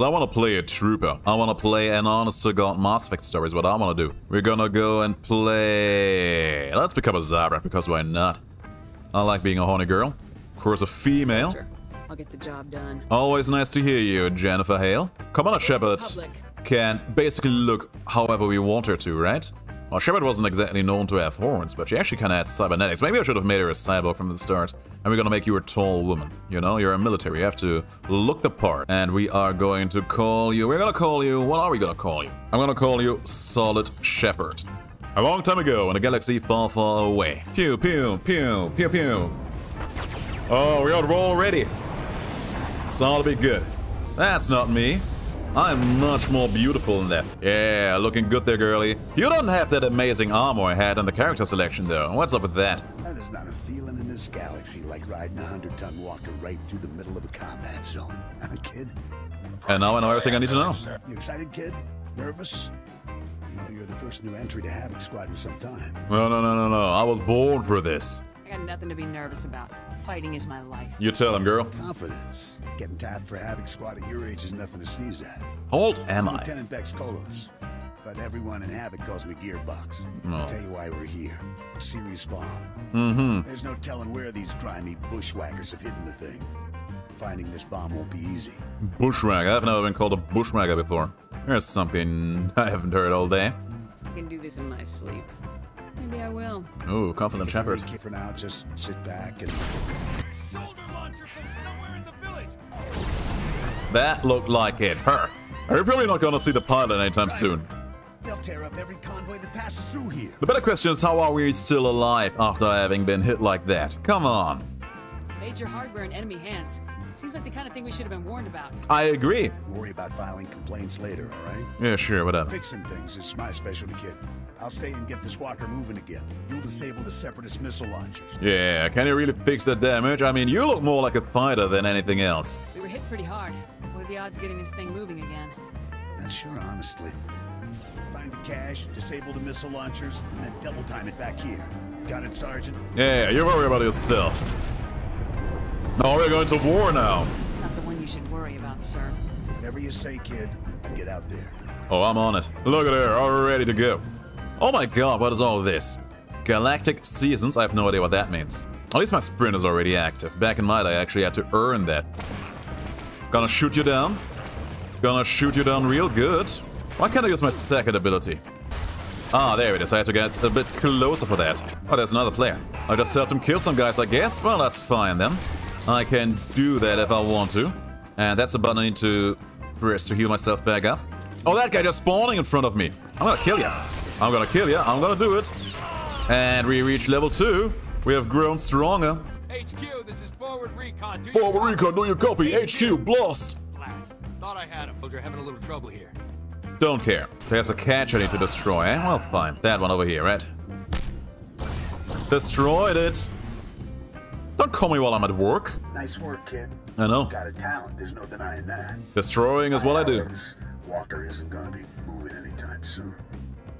Because I want to play a trooper. I want to play an honest to God Mass Effect story is what I want to do. We're gonna go and play... Let's become a Zabrak, because why not? I like being a horny girl. Of course, a female. I'll get the job done. Always nice to hear you, Jennifer Hale. Commander Shepard can basically look however we want her to, right? Well, Shepard wasn't exactly known to have horns, but she actually kind of had cybernetics. Maybe I should have made her a cyborg from the start. And we're gonna make you a tall woman. You know, you're a military. You have to look the part. And we are going to call you... We're gonna call you... What are we gonna call you? I'm gonna call you Solid Shepard. A long time ago in a galaxy far, far away. Pew, pew, pew, pew, pew. Oh, we're on roll already. So I'll be good. That's not me. I'm much more beautiful than that. Yeah, looking good there, girly. You don't have that amazing armor I had in the character selection, though. What's up with that? There's not a feeling in this galaxy like riding a 100-ton walker right through the middle of a combat zone. Kid? And now I know everything I need to know. You excited, kid? Nervous? You know you're the first new entry to Havoc Squad in some time. No, no, no, no, no. I was born for this. I got nothing to be nervous about. Fighting is my life. You tell him, girl. Confidence. Getting tired for Havoc Squad at your age is nothing to sneeze at. How old am I? Lieutenant Bex Kolos. But everyone in Havoc calls me Gearbox. Oh. I'll tell you why we're here. Serious bomb. Mm-hmm. There's no telling where these grimy bushwhackers have hidden the thing. Finding this bomb won't be easy. Bushwhacker? I've never been called a bushwhacker before. There's something I haven't heard all day. I can do this in my sleep. Maybe I will. Ooh, confident Shepard. For now, just sit back and... Shoulder launcher from somewhere in the village. That looked like it hurt. We're probably not going to see the pilot anytime soon. They'll tear up every convoy that passes through here. The better question is, how are we still alive after having been hit like that? Come on. Major hardware in enemy hands. Seems like the kind of thing we should have been warned about. I agree. Worry about filing complaints later, all right? Yeah, sure, whatever. Fixing things is my specialty, kid. I'll stay and get this walker moving again. You'll disable the separatist missile launchers. Yeah, can you really fix that damage? I mean, you look more like a fighter than anything else. We were hit pretty hard. What are the odds of getting this thing moving again? Not sure, honestly. Find the cache, disable the missile launchers, and then double time it back here. Got it, Sergeant? Yeah, you're worried about yourself. Oh, we're going to war now. Not the one you should worry about, sir. Whatever you say, kid, I'll get out there. Oh, I'm on it. Look at her, all ready to go. Oh my god, what is all this? Galactic Seasons? I have no idea what that means. At least my sprint is already active. Back in my day, I actually had to earn that. Gonna shoot you down. Gonna shoot you down real good. Why can't I use my second ability? Ah, there it is. I had to get a bit closer for that. Oh, there's another player. I just helped him kill some guys, I guess. Well, that's fine then. I can do that if I want to. And that's a button I need to press to heal myself back up. Oh, that guy just spawning in front of me. I'm gonna kill ya. I'm gonna kill ya. I'm gonna do it. And we reach level 2. We have grown stronger. HQ, this is Forward Recon. Do you copy? HQ, blast. Thought I had him, but you're having a little trouble here. Don't care. There's a catch I need to destroy, eh? Well, fine. That one over here, right? Destroyed it. Don't call me while I'm at work. Nice work, kid. I know. Got a talent. There's no denying that. Destroying is what I do. This walker isn't gonna be moving anytime soon.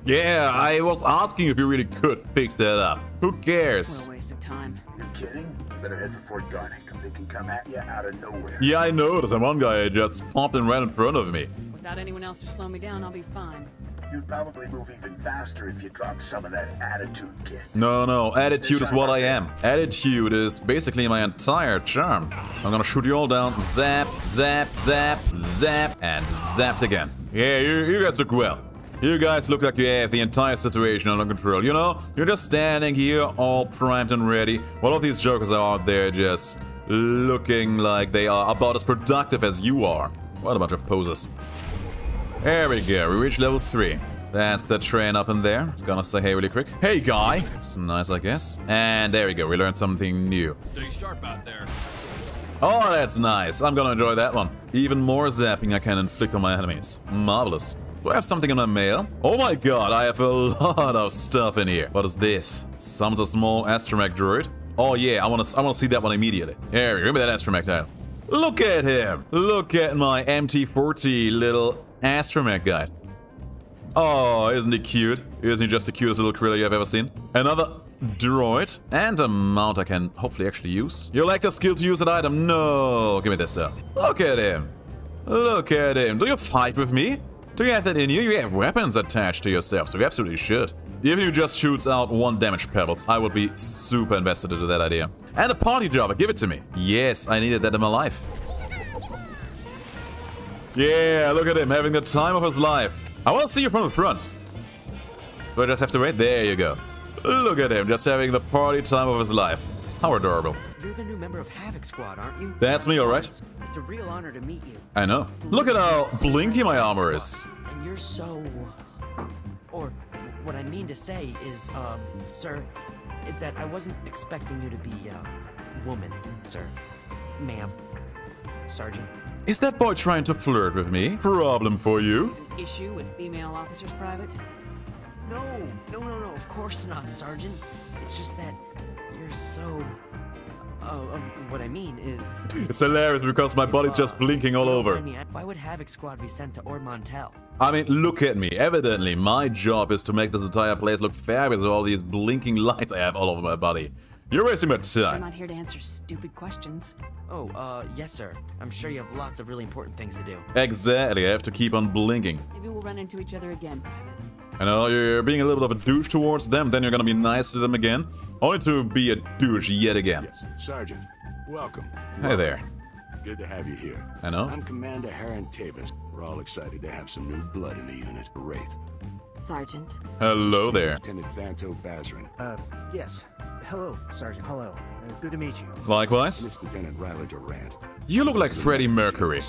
Yeah, I was asking if you really could fix that up. Who cares? What a waste of time. You're kidding? Better head for Fort Garnick. They can come at you out of nowhere. Yeah, I noticed. And one guy just popped in right in front of me. Without anyone else to slow me down, I'll be fine. You'd probably move even faster if you dropped some of that attitude, kid. No, no, attitude is what I am. Attitude is basically my entire charm. I'm gonna shoot you all down. Zap, zap, zap, zap, and zapped again. Yeah, you guys look well. You guys look like you have the entire situation under control. You know, you're just standing here all primed and ready. All of these jokers are out there just looking like they are about as productive as you are. What a bunch of posers. There we go, we reached level 3. That's the train up in there. It's gonna say hey really quick. Hey, guy! It's nice, I guess. And there we go, we learned something new. Stay sharp out there. Oh, that's nice. I'm gonna enjoy that one. Even more zapping I can inflict on my enemies. Marvelous. Do I have something in my mail? Oh my god, I have a lot of stuff in here. What is this? Summons a small astromech droid. Oh yeah, I wanna see that one immediately. There we go, give me that astromech title. Look at him! Look at my MT-40 little... astromech guy. Oh, isn't he cute? Isn't he just the cutest little critter you have ever seen? Another droid and a mount I can hopefully actually use. You lack the skill to use an item? No, give me this stuff. Look at him. Look at him. Do you fight with me? Do you have that in you? You have weapons attached to yourself, so you absolutely should. If you just shoots out one damage pebbles, I would be super invested into that idea. And a party jobber, give it to me. Yes, I needed that in my life. Yeah, look at him, having the time of his life. I want to see you from the front. But I just have to wait. There you go. Look at him, just having the party time of his life. How adorable. You're the new member of Havoc Squad, aren't you? That's me, all right. It's a real honor to meet you. I know. Look at how blinky my armor is. And you're so... Or what I mean to say is, sir, is that I wasn't expecting you to be, woman, sir. Ma'am. Sergeant. Is that boy trying to flirt with me? Problem for you. An issue with female officers, Private? No, of course not, Sergeant. It's just that you're so... what I mean is... It's hilarious because my body's just blinking all over. Why would Havoc Squad be sent to Ord Mantell? I mean, look at me. Evidently, my job is to make this entire place look fabulous with all these blinking lights I have all over my body. You're wasting my time. I'm not here to answer stupid questions. Oh, yes, sir. I'm sure you have lots of really important things to do. Exactly. I have to keep on blinking. Maybe we'll run into each other again, Private. I know you're being a little bit of a douche towards them, then you're gonna be nice to them again. Only to be a douche yet again. Yes, Sergeant, welcome. Hey there. Good to have you here. I know. I'm Commander Harron Tavus. We're all excited to have some new blood in the unit, Wraith. Sergeant. Hello there. Lieutenant Vanto Bazren. Yes. Hello, Sergeant. Hello. Good to meet you. Likewise. This Lieutenant Riley Durant. You look like Freddie Mercury.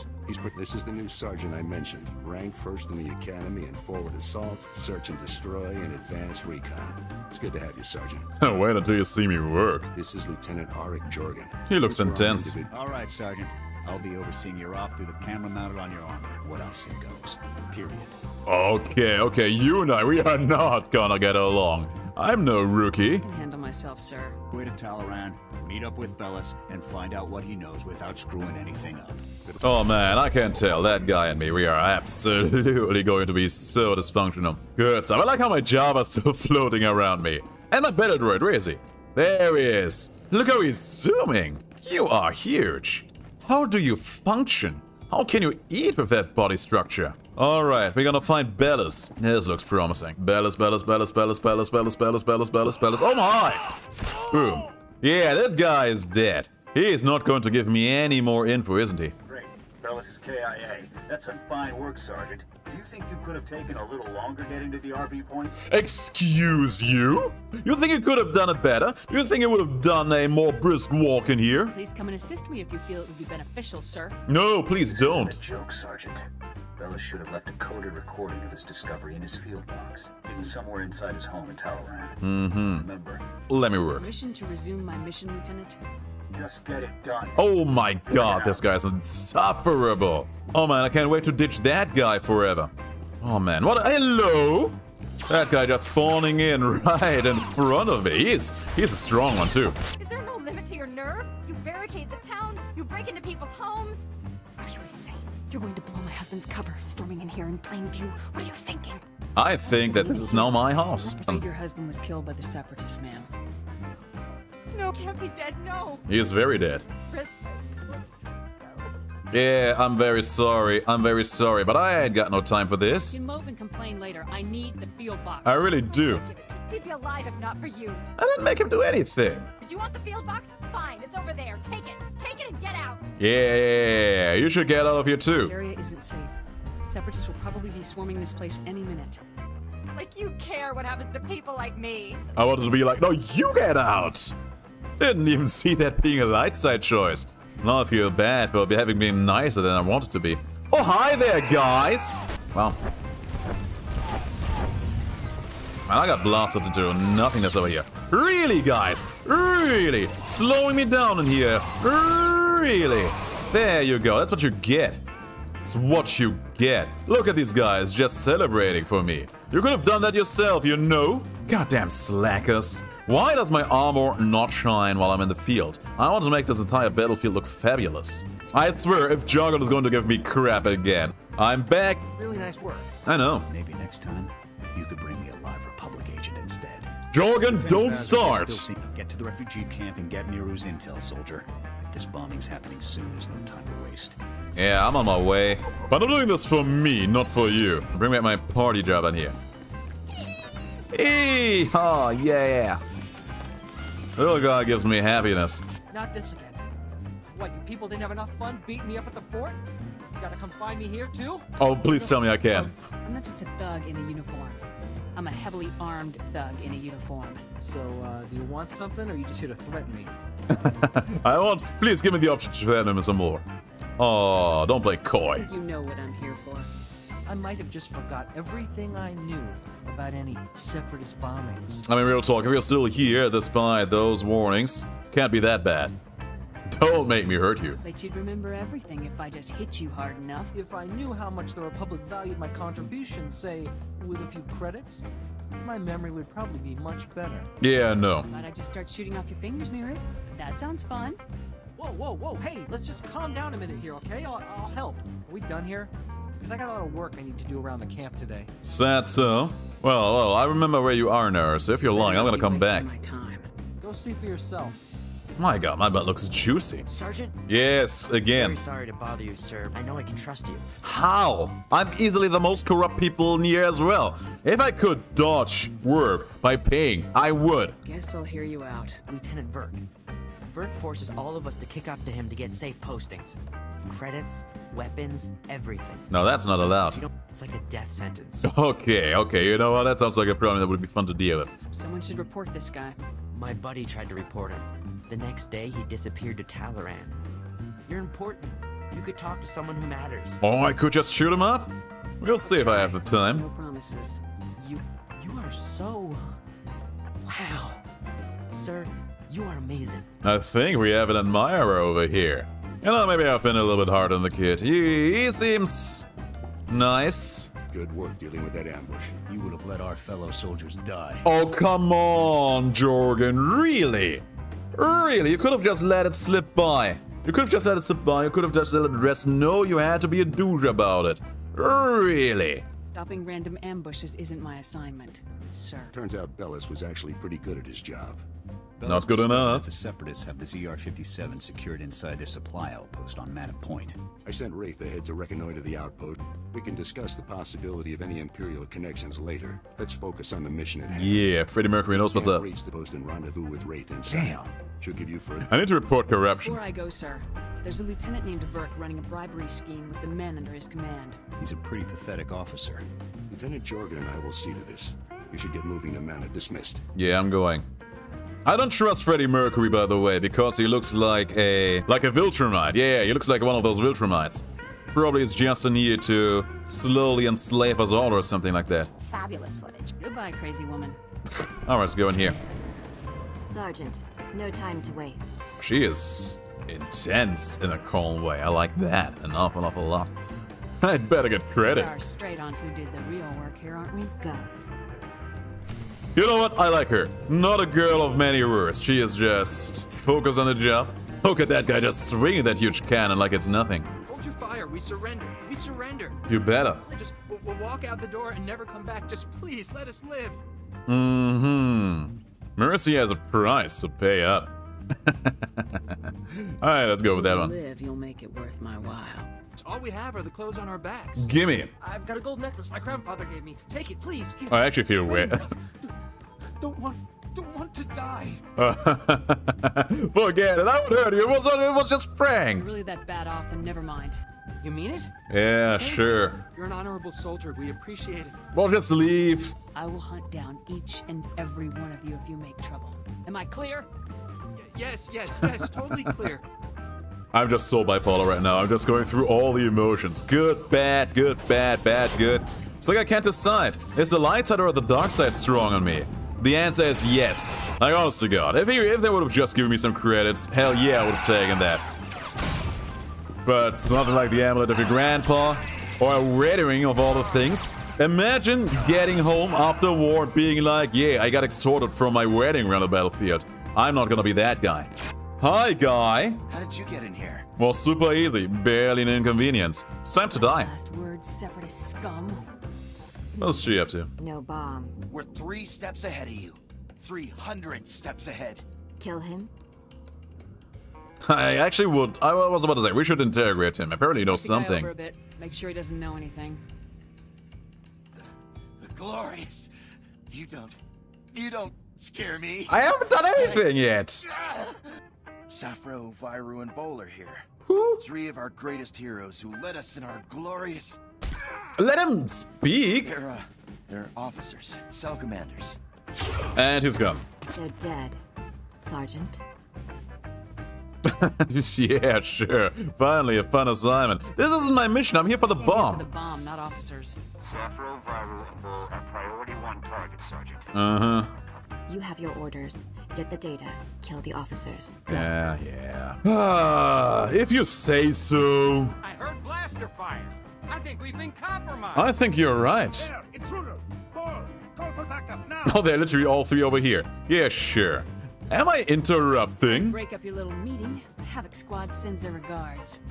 This is the new sergeant I mentioned, ranked first in the academy in forward assault, search and destroy, and advanced recon. It's good to have you, Sergeant. Wait until you see me work. This is Lieutenant Aric Jorgan. He looks intense. All right, Sergeant. I'll be overseeing your op through the camera mounted on your armor. What I say goes. Period. Okay, you and I, we are not gonna get along. I'm no rookie. I can handle myself, sir. Go to Talaran, meet up with Bellis, and find out what he knows without screwing anything up. Oh man, I can't tell. That guy and me, we are absolutely going to be so dysfunctional. Good stuff. I like how my job is still floating around me. And my battle droid, where is he? There he is. Look how he's zooming. You are huge. How do you function? How can you eat with that body structure? Alright, we're gonna find Bellis. This looks promising. Bellis. Oh my! Boom. Yeah, that guy is dead. He is not going to give me any more info, isn't he? Great. Bellis is KIA. That's some fine work, Sergeant. Do you think you could have taken a little longer getting to the RV point? Excuse you? You think you could have done it better? You think you would have done a more brisk walk in here? Please come and assist me if you feel it would be beneficial, sir. No, please don't. This isn't a joke, Sergeant. Bellis should have left a coded recording of his discovery in his field box, hidden somewhere inside his home in Talaran. Mm-hmm. Remember. Let me work. Permission to resume my mission, Lieutenant? Just get it done. Oh my god, this guy's insufferable. Oh man, I can't wait to ditch that guy forever. Oh man, what? Hello? That guy just spawning in right in front of me. He's a strong one too. Is there no limit to your nerve? You barricade the town, you break into people's homes. Are you insane? You're going to blow my husband's cover, storming in here in plain view. What are you thinking? I think that this is now my house. Your husband was killed by the separatists, ma'am. No, can't be dead, no. He is very dead. Yeah, I'm very sorry, but I ain't got no time for this. You can mope and complain later. I need the field box. I really do. He'd be alive if not for you. I didn't make him do anything. If you want the field box, fine, it's over there. Take it and get out. Yeah, you should get out of here too. This area isn't safe. Separatists will probably be swarming this place any minute. Like you care what happens to people like me. I wanted to be like, no, you get out. Didn't even see that being a light side choice. Now I feel bad for having been nicer than I wanted to be. Oh, hi there, guys. Wow. Man, I got blasted into nothingness over here. Really, guys? Really? Slowing me down in here. Really? There you go. That's what you get. It's what you get. Look at these guys just celebrating for me. You could have done that yourself, you know? Goddamn slackers. Why does my armor not shine while I'm in the field? I want to make this entire battlefield look fabulous. I swear, if Jorgan is going to give me crap again. I'm back. Really nice work. I know. Maybe next time, you could bring me a live Republic agent instead. Jorgan, don't start. Get to the refugee camp and get Nero's intel, soldier. This bombing's happening soon. There's no time to waste. Yeah, I'm on my way. But I'm doing this for me, not for you. Bring back my party job on here. Eee! Oh, yeah. Little guy gives me happiness. Not this again. What, you people didn't have enough fun beating me up at the fort? You gotta come find me here, too? Oh, please tell me I can. I'm not just a thug in a uniform. I'm a heavily armed thug in a uniform. So, do you want something, or are you just here to threaten me? Please give me the option to threaten him some more. Oh, don't play coy. You know what I'm here for. I might have just forgot everything I knew about any separatist bombings. I mean, real talk, if you're still here despite those warnings, can't be that bad. Don't make me hurt you. But you'd remember everything if I just hit you hard enough. If I knew how much the Republic valued my contribution, say, with a few credits, my memory would probably be much better. Yeah, no. Might I just start shooting off your fingers, Miru? That sounds fun. Whoa. Hey, let's just calm down a minute here, okay? I'll help. Are we done here? Because I got a lot of work I need to do around the camp today. Sad so? Well, I remember where you are, nurse. If you're lying, I'm gonna come back. My time. Go see for yourself. My god, my butt looks juicy. Sergeant? Yes, again. Very sorry to bother you, sir. I know I can trust you. How? I'm easily the most corrupt people near as well. If I could dodge work by paying, I would. Guess I'll hear you out. Lieutenant Virk. Virk forces all of us to kick up to him to get safe postings. Credits, weapons, everything. No, that's not allowed. You know, it's like a death sentence. Okay. You know what? That sounds like a problem that would be fun to deal with. Someone should report this guy. My buddy tried to report him. The next day, he disappeared to Talaran. You're important. You could talk to someone who matters. Oh, I could just shoot him up? We'll see if I have the time. No promises. You are so... Wow. Sir, you are amazing. I think we have an admirer over here. You know, maybe I've been a little bit hard on the kid. He seems nice. Good work dealing with that ambush. You would have let our fellow soldiers die. Oh, come on, Jorgan. Really? Really? You could have just let it slip by. You could have just let it rest. No, you had to be a douche about it. Really? Stopping random ambushes isn't my assignment, sir. Turns out Bellis was actually pretty good at his job. Not good enough. The Separatists have the ZR-57 secured inside their supply outpost on Mana Point. I sent Wraith ahead to reconnoiter the outpost. We can discuss the possibility of any Imperial connections later. Let's focus on the mission at hand. Yeah, Freddie Mercury knows what's up. Reach the post and rendezvous with Wraith and Sam. She'll give you further. I need to report corruption. Before I go, sir, there's a lieutenant named Virk running a bribery scheme with the men under his command. He's a pretty pathetic officer. Lieutenant Jorgan and I will see to this. You should get moving to Mana. Dismissed. Yeah, I'm going. I don't trust Freddie Mercury, by the way, because he looks like a Viltrumite. Yeah, he looks like one of those Viltrumites. Probably is just in here to slowly enslave us all or something like that. Fabulous footage. Goodbye, crazy woman. All right, let's go in here. Sergeant, no time to waste. She is intense in a calm way. I like that an awful lot. I'd better get credit. We are straight on who did the real work here, aren't we? Go. You know what? I like her. Not a girl of many words. She is just focused on the job. Look at that guy just swinging that huge cannon like it's nothing. Hold your fire. We surrender. We surrender. You better. Just we'll walk out the door and never come back. Just please let us live. Mercy has a price to pay up. All right, let's go with that one. Live, you'll make it worth my while. All we have are the clothes on our backs. Gimme. I've got a gold necklace my grandfather gave me. Take it, please. Oh, I actually feel weird. Don't want to die. Forget it. I would hurt you. It was just praying. You're really that bad off, then never mind. You mean it? Yeah, sure. You're an honorable soldier. We appreciate it. Well, just leave. I will hunt down each and every one of you if you make trouble. Am I clear? Yes. Totally clear. I'm just so bipolar right now. I'm just going through all the emotions. Good, bad, good, bad, bad, good. It's like I can't decide. Is the light side or the dark side strong on me? The answer is yes. Like, honest to God, if they would have just given me some credits, hell yeah, I would have taken that. But something like the amulet of your grandpa, or a rendering of all the things. Imagine getting home after war being like, yeah, I got extorted from my wedding around the battlefield. I'm not gonna be that guy. Hi, guy. How did you get in here? Well, super easy. Barely an inconvenience. It's time to die. Last word, separatist scum. What's she up to? No bomb. We're 3 steps ahead of you. 300 steps ahead. Kill him? I actually would. I was about to say we should interrogate him. Apparently, he knows something. Over a bit. Make sure he doesn't know anything. The glorious. You don't. You don't scare me. I haven't done anything yet. Zafiro, Vyru, and Bouler here. Who? Three of our greatest heroes who led us in our glorious. Let him speak. They're officers, cell commanders. And who's gone? They're dead, Sergeant. Yeah, sure. Finally, a fun assignment. This isn't my mission. I'm here for the bomb. Here for the bomb, not officers. Zafiro, Vyru, and Bouler are priority one targets, Sergeant. Uh huh. You have your orders. Get the data. Kill the officers. Go. Yeah, yeah. Ah, if you say so. I heard blaster fire. I think we've been compromised. I think you're right. There, intruder. Ball. Call for backup now. Oh, they're literally all three over here. Yeah, sure. Am I interrupting? Break up your little meeting. Havoc Squad sends their regards.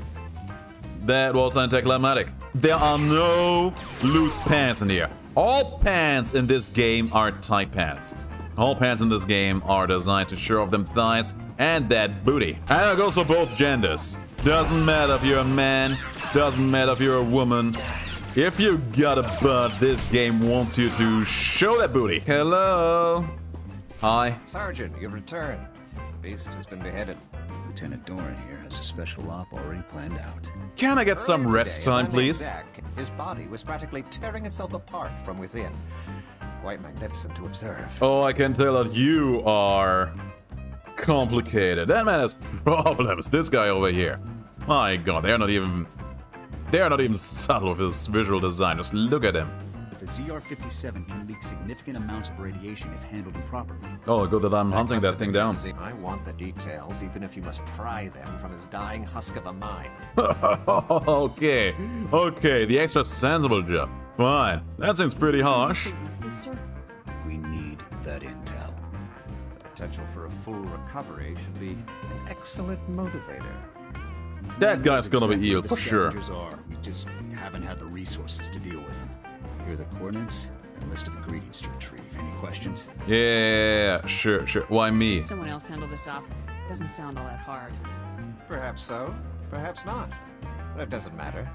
That was anticlimactic. There are no loose pants in here. All pants in this game are tight pants. All pants in this game are designed to show off them thighs and that booty. And it goes for both genders. Doesn't matter if you're a man, doesn't matter if you're a woman. If you got a butt, this game wants you to show that booty. Hello. Hi. Sergeant, you've returned. Beast has been beheaded. Lieutenant Doran here has a special op already planned out. Can I get some rest time, please? Back, his body was practically tearing itself apart from within. Quite magnificent to observe. Oh, I can tell that you are complicated. That man has problems. This guy over here. My God, they are not even subtle with his visual design. Just look at him. The ZR-57 can leak significant amounts of radiation if handled improperly. Oh, good that I'm hunting that thing down. I want the details, even if you must pry them from his dying husk of a mind. Okay, okay, the extra sensible job. Fine. That seems pretty harsh. We need that intel. The potential for a full recovery should be an excellent motivator. That guy's gonna be healed for sure. We just haven't had the resources to deal with him. Here are the coordinates and a list of ingredients to retrieve. Any questions? Yeah, sure, sure. Why me? Someone else handle this up. Doesn't sound all that hard. Perhaps so, perhaps not. But it doesn't matter.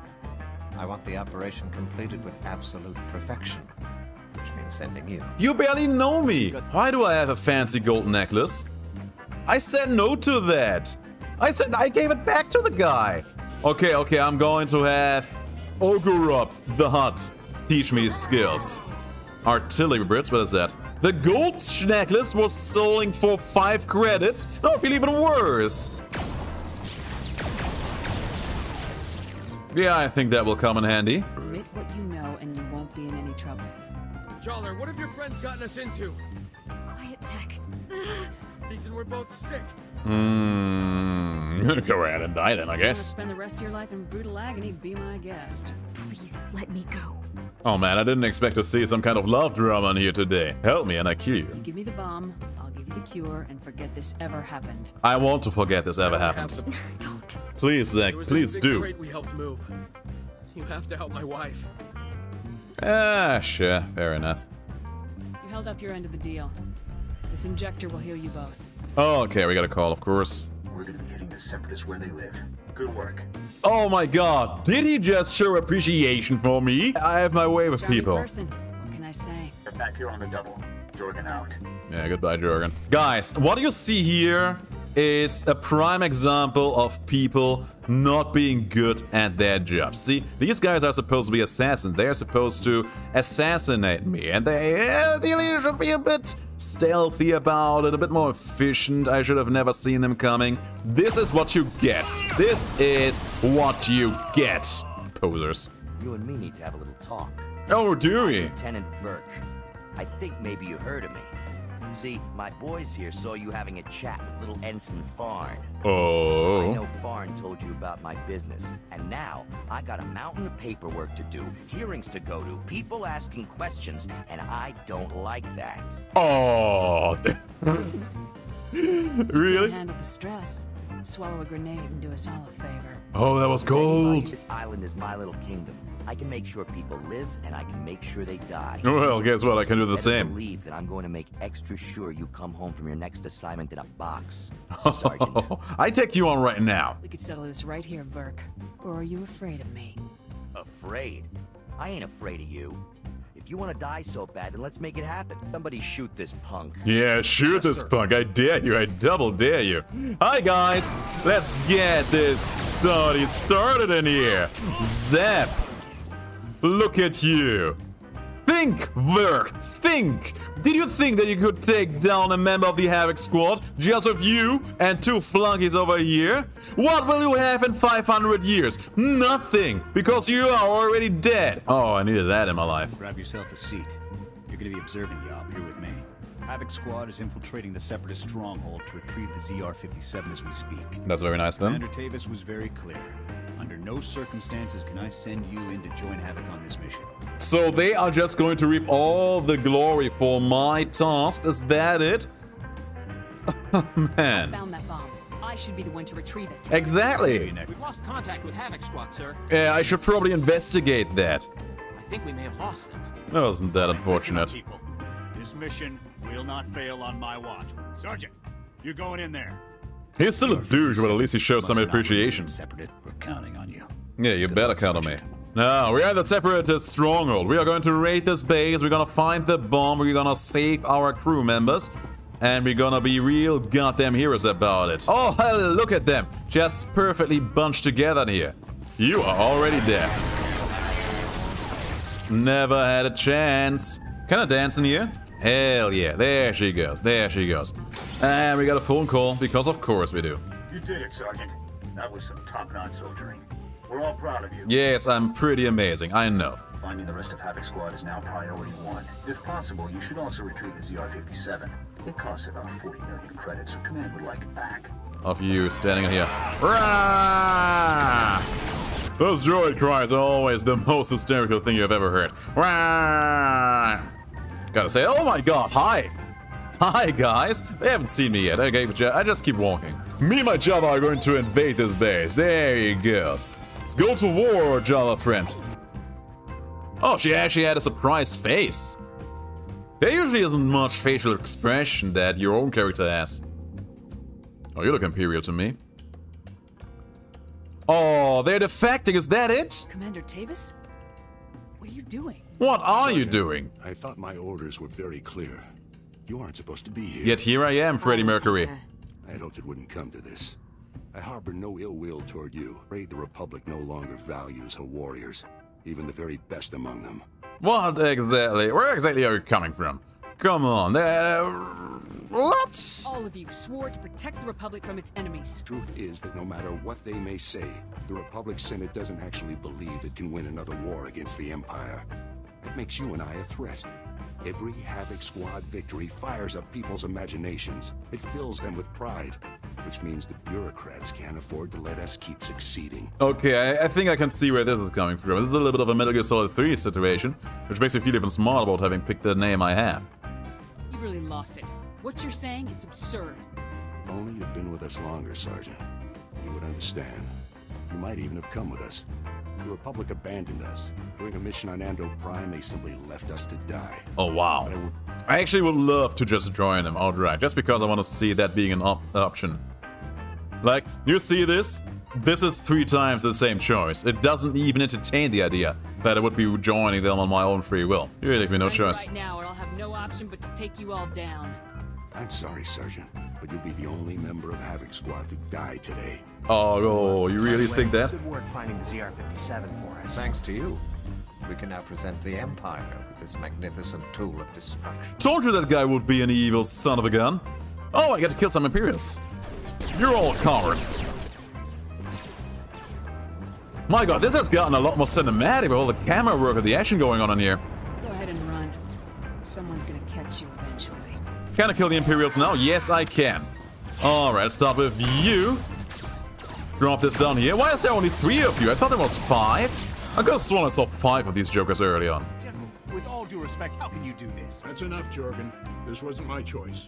I want the operation completed with absolute perfection, which means sending you. You barely know me. Why do I have a fancy gold necklace? I said no to that. I said I gave it back to the guy. Okay, okay, I'm going to have Ogurup the Hutt teach me his skills. Artillery Brits, what is that? The gold necklace was selling for 5 credits. Now I feel even worse. Yeah, I think that will come in handy. Make what you know and you won't be in any trouble. Joller, what have your friends gotten us into? Quiet, Tech. These and we're both sick. Go ahead and die then, I guess. Spend the rest of your life in brutal agony, be my guest. Please, let me go. Oh man, I didn't expect to see some kind of love drama in here today. Help me and I kill you. You give me the bomb, I'll give you the cure, and forget this ever happened. I want to forget this ever happened. Don't. Please, Zach, please do. We helped move. You have to help my wife. Ah, sure. Fair enough. You held up your end of the deal. This injector will heal you both. Oh, okay. We got a call, of course. We're going to be hitting the Separatists where they live. Good work. Oh my God. Did he just show appreciation for me? I have my way with people. What can I say? You're back here on the double. Jorgan out. Yeah, goodbye, Jorgan. Guys, what do you see here? Is a prime example of people not being good at their job. See, these guys are supposed to be assassins. They're supposed to assassinate me. And they should be a bit stealthy about it, a bit more efficient. I should have never seen them coming. This is what you get. This is what you get, posers. You and me need to have a little talk. Oh, do we? Lieutenant Virk, I think maybe you heard of me. See, my boys here saw you having a chat with little Ensign Farn. Oh. I know Farn told you about my business, and now I got a mountain of paperwork to do, hearings to go to, people asking questions, and I don't like that. Oh. Really? Handle the stress. Swallow a grenade and do us all a favor. Oh, that was cold. This island is my little kingdom. I can make sure people live, and I can make sure they die. Well, guess what? I can do the same. I believe that I'm going to make extra sure you come home from your next assignment in a box, Sergeant. I take you on right now. We could settle this right here, Burke. Or are you afraid of me? Afraid? I ain't afraid of you. If you want to die so bad, then let's make it happen. Somebody shoot this punk. Yeah, shoot this punk. I dare you. I double dare you. Hi, guys. Let's get this party started in here. Zap. Look at you. Think, Virk. Think. Did you think that you could take down a member of the Havoc Squad just with you and two flunkies over here? What will you have in 500 years? Nothing, because you are already dead. Oh, I needed that in my life. Grab yourself a seat. You're going to be observing the op here with me. Havoc Squad is infiltrating the Separatist stronghold to retrieve the ZR-57 as we speak. That's very nice, then. Commander Tavus was very clear. Under no circumstances can I send you in to join Havoc on this mission. So they are just going to reap all the glory for my task. Is that it? Man. I found that bomb. I should be the one to retrieve it. Exactly. We've lost contact with Havoc Squad, sir. Yeah, I should probably investigate that. I think we may have lost them. Oh, isn't that unfortunate? This mission will not fail on my watch. Sergeant, you're going in there. He's still a douche, but at least he shows some appreciation. We're counting on you. Yeah, you better count on me. Now, we are the Separatist stronghold. We are going to raid this base. We're going to find the bomb. We're going to save our crew members. And we're going to be real goddamn heroes about it. Oh, hell, look at them. Just perfectly bunched together in here. You are already dead. Never had a chance. Can I dance in here? Hell yeah. There she goes. There she goes. And we got a phone call, because of course we do. You did it, Sergeant. That was some top-notch soldiering. We're all proud of you. Yes, I'm pretty amazing, I know. Finding the rest of Havoc Squad is now priority one. If possible, you should also retrieve the ZR-57. It costs about 40 million credits, so Command would like it back. Of you standing in here. Rah! Those droid cries are always the most hysterical thing you've ever heard. Rah! Gotta say, oh my god, hi! Hi guys, they haven't seen me yet. I just keep walking. Me and my Java are going to invade this base. There he goes. Let's go to war, Java friend. Oh, she actually had a surprised face. There usually isn't much facial expression that your own character has. Oh, you look imperial to me. Oh, they're defecting. Is that it? Commander Tavus, what are you doing? What are you doing? I thought my orders were very clear. You aren't supposed to be here. Yet here I am, Freddie Mercury. I had hoped it wouldn't come to this. I harbor no ill will toward you. Afraid the Republic no longer values her warriors, even the very best among them. What exactly? Where exactly are you coming from? Come on, what? All of you swore to protect the Republic from its enemies. Truth is that no matter what they may say, the Republic Senate doesn't actually believe it can win another war against the Empire. That makes you and I a threat. Every Havoc Squad victory fires up people's imaginations. It fills them with pride, which means the bureaucrats can't afford to let us keep succeeding. Okay, I think I can see where this is coming from. This is a little bit of a Metal Gear Solid 3 situation, which makes me feel even smart about having picked the name I have. You really lost it. What you're saying, it's absurd. If only you'd been with us longer, Sergeant. You would understand. You might even have come with us. The Republic abandoned us. During a mission on Ando Prime, they simply left us to die. Oh, wow. I actually would love to just join them outright, just because I want to see that being an option. Like, you see this? This is 3 times the same choice. It doesn't even entertain the idea that I would be joining them on my own free will. You leave me no choice. Right now, and I'll have no option but to take you all down. I'm sorry, Sergeant, but you'll be the only member of Havoc Squad to die today. Oh, you really think that? Good work finding the ZR-57 for us. Thanks to you. We can now present the Empire with this magnificent tool of destruction. Told you that guy would be an evil son of a gun. Oh, I got to kill some Imperials. You're all cowards. My god, this has gotten a lot more cinematic with all the camera work and the action going on in here. Go ahead and run. Someone's gonna catch you eventually. Can I kill the Imperials now? Yes, I can. Alright, let's start with you. Drop this down here. Why is there only 3 of you? I thought there was 5. I could have sworn I saw 5 of these jokers early on. General, with all due respect, how can you do this? That's enough, Jorgan. This wasn't my choice.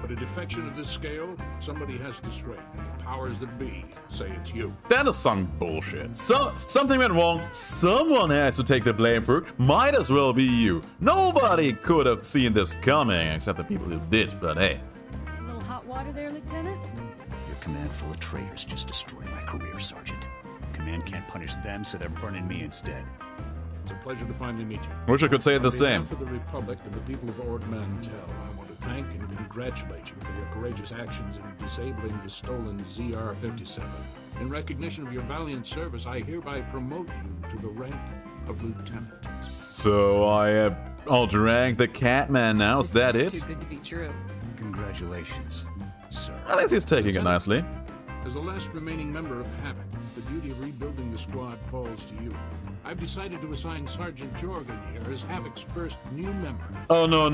But a defection of this scale, somebody has to sway. The powers that be say it's you. That is some bullshit. Something went wrong. Someone has to take the blame for it. Might as well be you. Nobody could have seen this coming, except the people who did, but hey. A little hot water there, Lieutenant? Your command full of traitors just destroyed my career, Sergeant. Command can't punish them, so they're burning me instead. It's a pleasure to finally meet you. Wish I could say the same. For the Republic and the people of Ord Mantell, I want to thank and congratulate you for your courageous actions in disabling the stolen ZR-57. In recognition of your valiant service, I hereby promote you to the rank of lieutenant. So I outrank the Catman now. Is that it? Too good to be true. Congratulations, sir. I think he's taking it nicely. As the last remaining member of Havoc, the duty of rebuilding the squad falls to you. I've decided to assign Sergeant Jorgan here as Havoc's first new member. Oh no.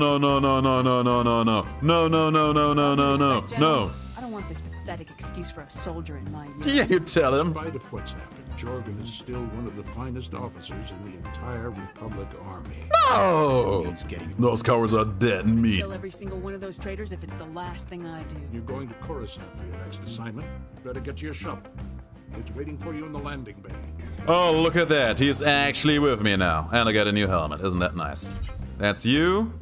I don't want this pathetic excuse for a soldier in my unit. Yeah, you tell him. In spite of what's happened, Jorgan is still one of the finest officers in the entire Republic Army. No! Those cowards are dead meat. Kill every single one of those traitors if it's the last thing I do. You're going to Coruscant for your next assignment. You better get to your shop. It's waiting for you in the landing bay. Oh, look at that. He's actually with me now. And I got a new helmet. Isn't that nice? That's you.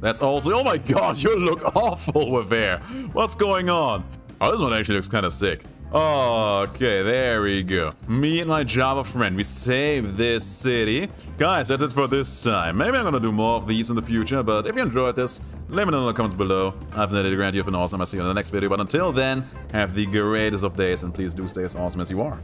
That's also... Oh my god, you look awful with hair. What's going on? Oh, this one actually looks kind of sick. Oh, okay, there we go. Me and my Java friend, we saved this city. Guys, that's it for this time. Maybe I'm gonna do more of these in the future, but if you enjoyed this, let me know in the comments below. I've been Riley Durant, you've been awesome. I'll see you in the next video, but until then, have the greatest of days, and please do stay as awesome as you are.